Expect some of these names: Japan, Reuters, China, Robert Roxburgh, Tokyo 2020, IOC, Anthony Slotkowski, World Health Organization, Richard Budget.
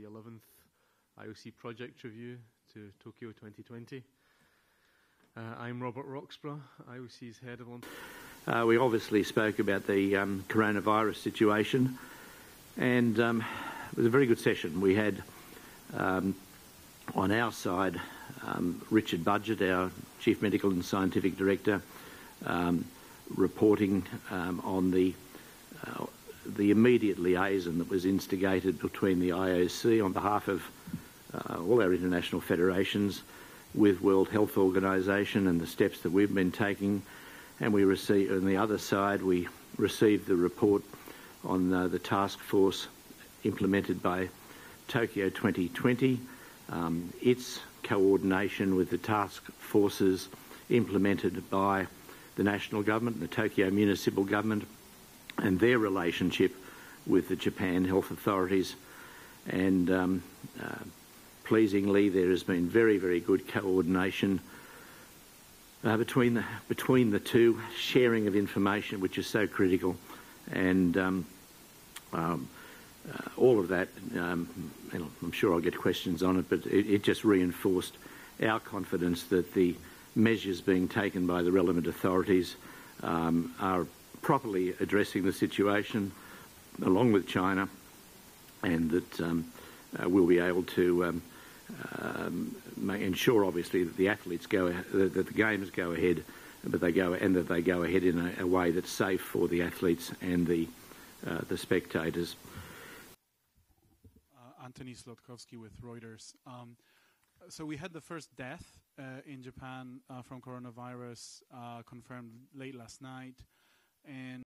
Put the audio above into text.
the 11th IOC project review to Tokyo 2020. I'm Robert Roxburgh, IOC's head of Olympics. We obviously spoke about the coronavirus situation, and it was a very good session. We had on our side Richard Budget, our Chief Medical and Scientific Director, reporting on the immediate liaison that was instigated between the IOC on behalf of all our international federations with World Health Organization and the steps that we've been taking. And we received, on the other side, we received the report on the task force implemented by Tokyo 2020, its coordination with the task forces implemented by the national government and the Tokyo municipal government, and their relationship with the Japan health authorities. And pleasingly, there has been very, very good coordination between the two, sharing of information, which is so critical, and all of that. And I'm sure I'll get questions on it, but it just reinforced our confidence that the measures being taken by the relevant authorities are properly addressing the situation, along with China, and that we'll be able to ensure, obviously, that the athletes that the games go ahead, but they go ahead in a way that's safe for the athletes and the spectators. Anthony Slotkowski with Reuters. So we had the first death in Japan from coronavirus confirmed late last night. And